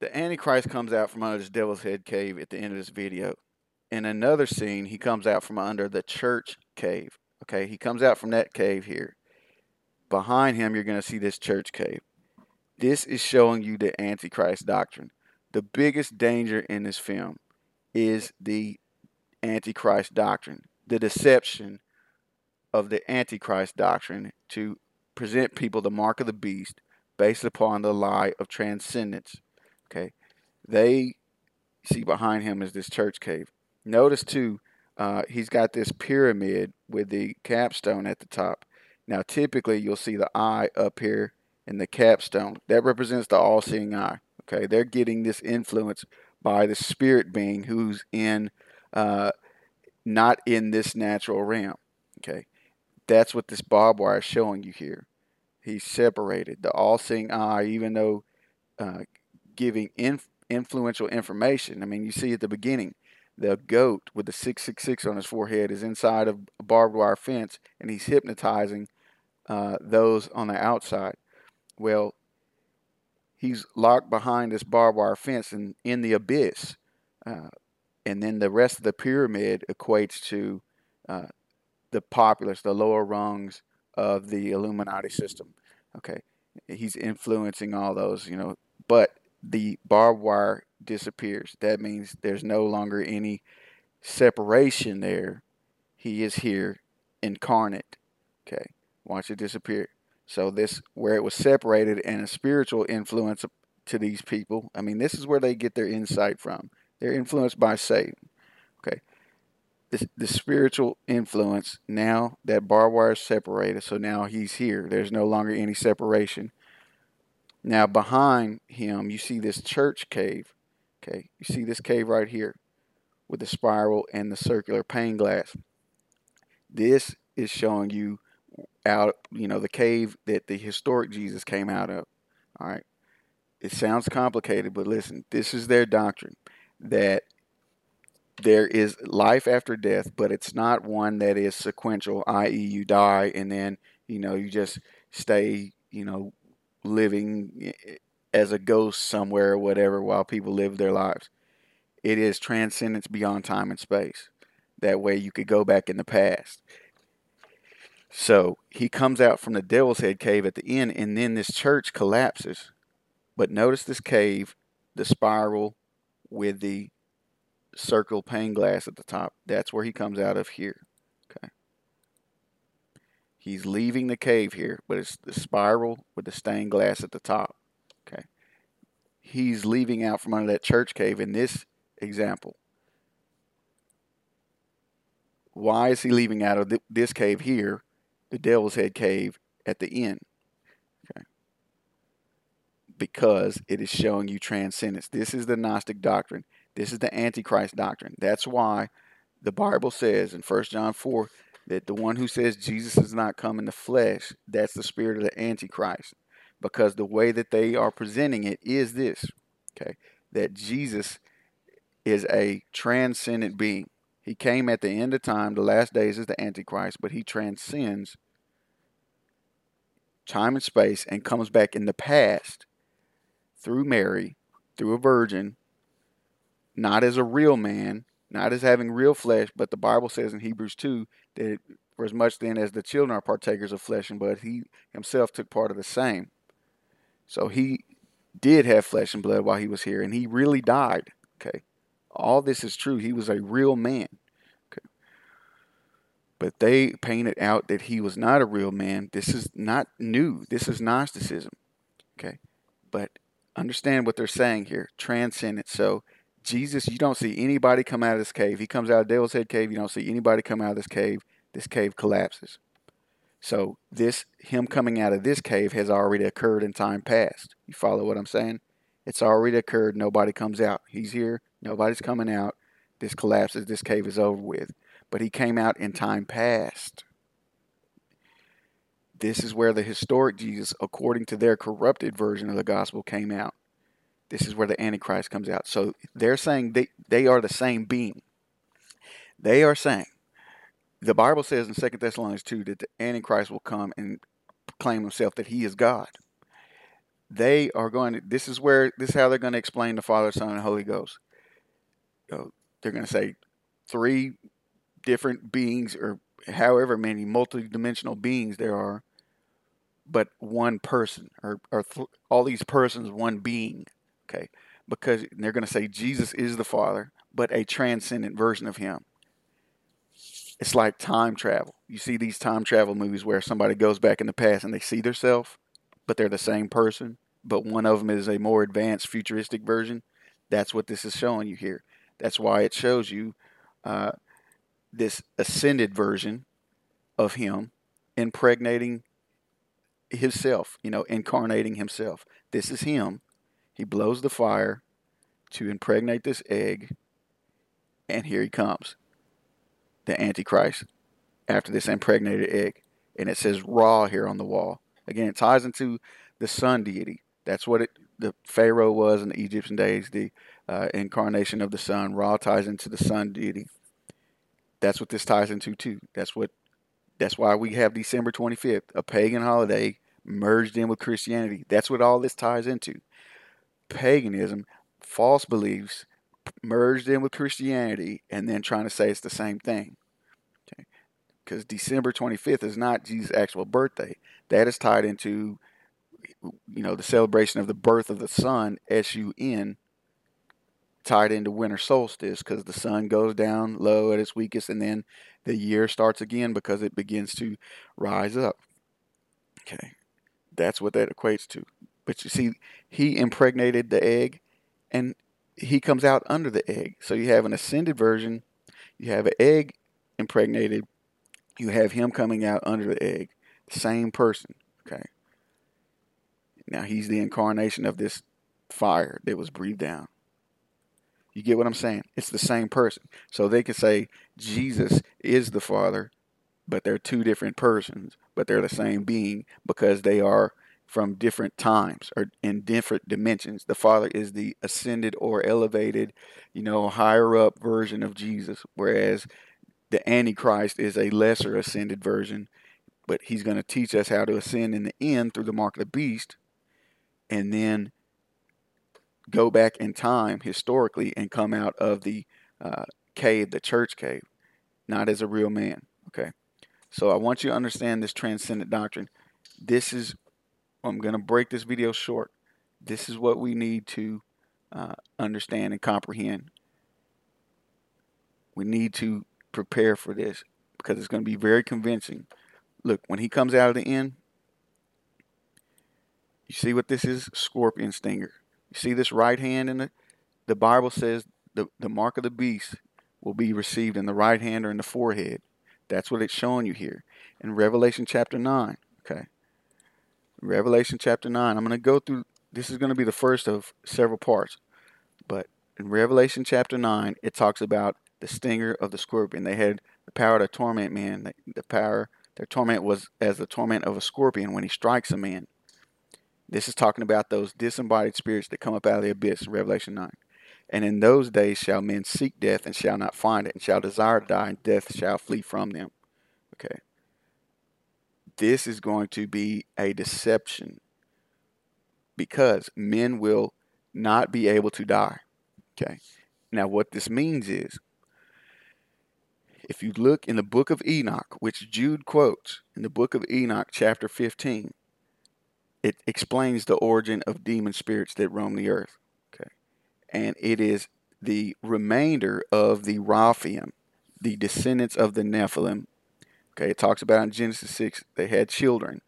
the Antichrist comes out from under this devil's head cave at the end of this video. In another scene, he comes out from under the church cave. Okay, he comes out from that cave here. Behind him, you're going to see this church cave. This is showing you the Antichrist doctrine. The biggest danger in this film is the Antichrist doctrine, the deception of the Antichrist doctrine to present people the mark of the beast based upon the lie of transcendence. Okay, they see behind him is this church cave. Notice too, he's got this pyramid with the capstone at the top. Now, typically, you'll see the eye up here and the capstone. That represents the all-seeing eye. Okay, they're getting this influence by the spirit being who's in, not in this natural realm. Okay, that's what this barbed wire is showing you here. He's separated. The all-seeing eye, even though giving influential information. I mean, you see at the beginning, the goat with the 666 on his forehead is inside of a barbed wire fence, and he's hypnotizing those on the outside. Well, he's locked behind this barbed wire fence in the abyss. And then the rest of the pyramid equates to the populace, the lower rungs of the Illuminati system. Okay, he's influencing all those, you know, but the barbed wire disappears. That means there's no longer any separation there. He is here incarnate. Okay, watch it disappear. So this, where it was separated and a spiritual influence to these people, I mean, this is where they get their insight from. They're influenced by Satan. Okay, the spiritual influence, now that barbed wire is separated, so now he's here. There's no longer any separation. Now, behind him, you see this church cave. Okay, you see this cave right here with the spiral and the circular pane glass. This is showing you out, you know, the cave that the historic Jesus came out of. All right, it sounds complicated, but listen, this is their doctrine, that there is life after death, but it's not one that is sequential, i.e. you die and then, you know, you just stay, you know, living as a ghost somewhere or whatever while people live their lives. It is transcendence beyond time and space. That way you could go back in the past. So he comes out from the devil's head cave at the end, and then this church collapses. But notice this cave, the spiral with the circle pane glass at the top. That's where he comes out of here. Okay. He's leaving the cave here, but it's the spiral with the stained glass at the top. Okay. He's leaving out from under that church cave in this example. Why is he leaving out of this cave here, the Devil's Head Cave, at the end? Okay. Because it is showing you transcendence. This is the Gnostic doctrine. This is the Antichrist doctrine. That's why the Bible says in 1 John 4, that the one who says Jesus is not come in the flesh, that's the spirit of the Antichrist. Because the way that they are presenting it is this, okay, that Jesus is a transcendent being. He came at the end of time, the last days is the Antichrist, but he transcends time and space and comes back in the past through Mary, through a virgin, not as a real man, not as having real flesh, but the Bible says in Hebrews 2 that for as much then as the children are partakers of flesh and blood, he himself took part of the same. So he did have flesh and blood while he was here, and he really died. Okay, all this is true. He was a real man. Okay. But they painted out that he was not a real man. This is not new. This is Gnosticism. Okay, but understand what they're saying here. Transcendent. So Jesus, you don't see anybody come out of this cave. He comes out of Devil's Head Cave. You don't see anybody come out of this cave. This cave collapses. So this, him coming out of this cave has already occurred in time past. You follow what I'm saying? It's already occurred. Nobody comes out. He's here. Nobody's coming out. This collapses. This cave is over with. But he came out in time past. This is where the historic Jesus, according to their corrupted version of the gospel, came out. This is where the Antichrist comes out. So they're saying they are the same being. They are saying, the Bible says in 2 Thessalonians 2 that the Antichrist will come and claim himself that he is God. They are going to, this is how they're going to explain the Father, Son, and Holy Ghost. They're going to say three different beings, or however many multidimensional beings there are, but one person, or all these persons, one being. Okay, because they're going to say Jesus is the Father, but a transcendent version of him. It's like time travel. You see these time travel movies where somebody goes back in the past and they see themselves, but they're the same person, but one of them is a more advanced futuristic version. That's what this is showing you here. That's why it shows you this ascended version of him impregnating himself, incarnating himself. This is him. He blows the fire to impregnate this egg, and here he comes, the Antichrist, after this impregnated egg. And it says Ra here on the wall. Again, it ties into the sun deity. That's what the Pharaoh was in the Egyptian days, the incarnation of the sun. Ra ties into the sun deity. That's what this ties into too. That's why we have December 25th, a pagan holiday merged in with Christianity. That's what all this ties into. Paganism, false beliefs, merged in with Christianity, and then trying to say it's the same thing. Okay? Because December 25th is not Jesus' actual birthday. That is tied into, the celebration of the birth of the sun, S-U-N, tied into winter solstice, because the sun goes down low at its weakest, and then the year starts again because it begins to rise up. Okay, that's what that equates to. But you see, he impregnated the egg, and he comes out under the egg. So you have an ascended version, you have an egg impregnated, you have him coming out under the egg. Same person, okay? Now he's the incarnation of this fire that was breathed down. You get what I'm saying? It's the same person. So they could say Jesus is the Father, but they're two different persons, but they're the same being because they are from different times or in different dimensions. The Father is the ascended or elevated, higher up version of Jesus, whereas the Antichrist is a lesser ascended version, but he's going to teach us how to ascend in the end through the mark of the beast, and then go back in time historically and come out of the cave, the church cave, not as a real man. Okay, so I want you to understand this transcendent doctrine. I'm going to break this video short. This is what we need to understand and comprehend. We need to prepare for this because it's going to be very convincing. Look, when he comes out of the end, you see what this is? Scorpion stinger. You see this right hand in the Bible says the mark of the beast will be received in the right hand or in the forehead. That's what it's showing you here in Revelation chapter 9. Okay. Revelation chapter 9. I'm going to go through, this is going to be the first of several parts. But in Revelation chapter 9, it talks about the stinger of the scorpion. They had the power to torment man. Their torment was as the torment of a scorpion when he strikes a man. This is talking about those disembodied spirits that come up out of the abyss, Revelation 9. And in those days shall men seek death and shall not find it, and shall desire to die, and death shall flee from them. Okay. This is going to be a deception because men will not be able to die. Okay. Now what this means is, if you look in the book of Enoch, which Jude quotes in the book of Enoch, chapter 15, it explains the origin of demon spirits that roam the earth. Okay. And it is the remainder of the Rephaim, the descendants of the Nephilim. Okay. It talks about in Genesis 6, they had children.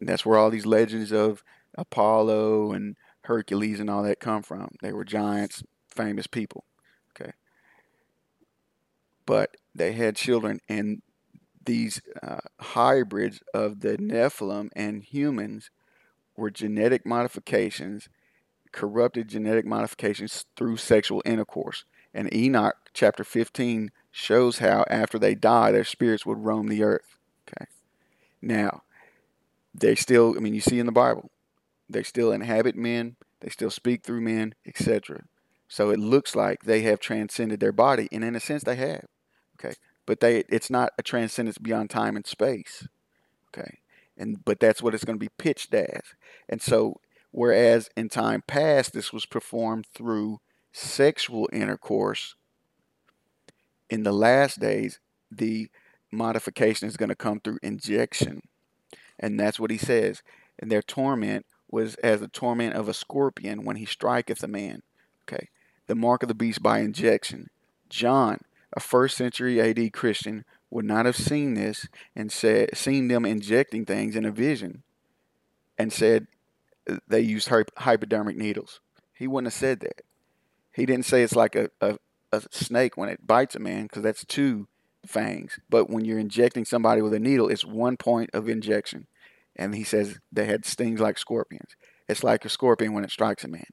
And that's where all these legends of Apollo and Hercules and all that come from. They were giants, famous people. Okay. But they had children, and these hybrids of the Nephilim and humans were genetic modifications, corrupted genetic modifications through sexual intercourse. And Enoch chapter 15 shows how after they die, their spirits would roam the earth. Okay. Now, you see in the Bible, they still inhabit men, they still speak through men, etc. So it looks like they have transcended their body, and in a sense they have. Okay. But it's not a transcendence beyond time and space, okay? But that's what it's going to be pitched as. And so whereas in time past this was performed through sexual intercourse. In the last days, the modification is going to come through injection. And that's what he says. And their torment was as the torment of a scorpion when he striketh a man. Okay. The mark of the beast by injection. John, a first century AD Christian, would not have seen this and seen them injecting things in a vision and said they used hypodermic needles. He wouldn't have said that. He didn't say it's like a snake when it bites a man, because that's two fangs. But when you're injecting somebody with a needle, it's one point of injection. And he says they had stings like scorpions. It's like a scorpion when it strikes a man.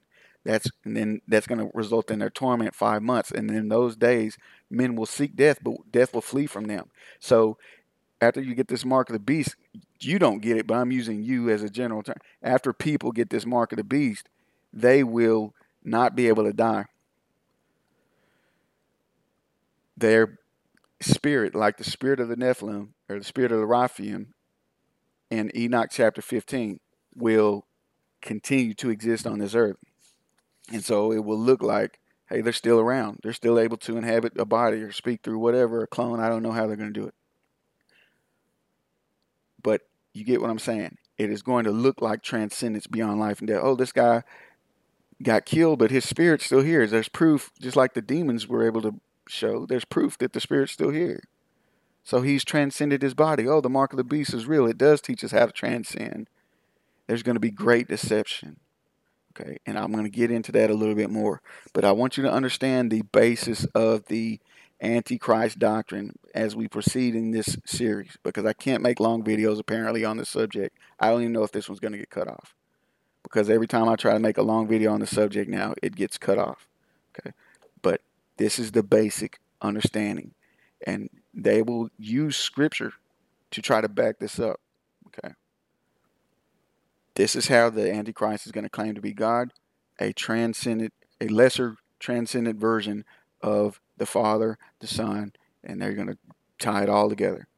And then that's going to result in their torment 5 months. And in those days, men will seek death, but death will flee from them. So after you get this mark of the beast, you don't get it, but I'm using you as a general term. After people get this mark of the beast, they will not be able to die. Their spirit, like the spirit of the Nephilim or the spirit of the Rephaim in Enoch chapter 15, will continue to exist on this earth. And so it will look like, hey, they're still around. They're still able to inhabit a body or speak through whatever, a clone. I don't know how they're going to do it. But you get what I'm saying. It is going to look like transcendence beyond life and death. Oh, this guy got killed, but his spirit's still here. There's proof, just like the demons were able to show, there's proof that the spirit's still here. So he's transcended his body. Oh, the mark of the beast is real. It does teach us how to transcend. There's going to be great deception. Okay, and I'm going to get into that a little bit more. But I want you to understand the basis of the Antichrist doctrine as we proceed in this series, because I can't make long videos apparently on this subject. I don't even know if this one's going to get cut off, because every time I try to make a long video on the subject now, it gets cut off. Okay, but this is the basic understanding, and they will use scripture to try to back this up. Okay. This is how the Antichrist is going to claim to be God, a lesser transcendent version of the Father, the Son, and they're going to tie it all together.